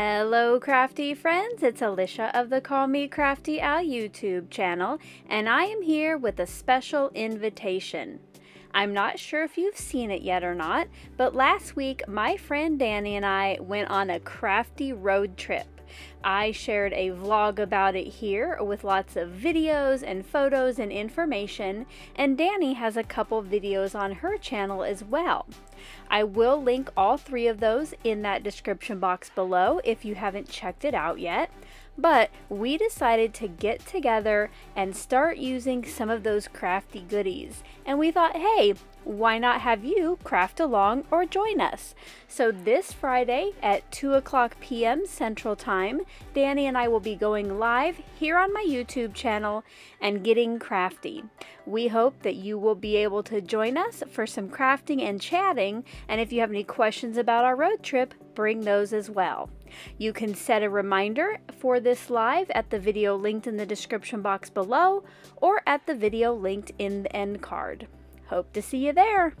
Hello crafty friends, it's Alicia of the Call Me Crafty Al YouTube channel, and I am here with a special invitation. I'm not sure if you've seen it yet or not, but last week my friend Danny and I went on a crafty road trip. I shared a vlog about it here with lots of videos and photos and information, and Danny has a couple videos on her channel as well. I will link all three of those in that description box below if you haven't checked it out yet. But we decided to get together and start using some of those crafty goodies. And we thought, hey, why not have you craft along or join us? So this Friday at 2:00 p.m. Central Time, Danny and I will be going live here on my YouTube channel and getting crafty. We hope that you will be able to join us for some crafting and chatting. And if you have any questions about our road trip, bring those as well. You can set a reminder for this live at the video linked in the description box below or at the video linked in the end card. Hope to see you there!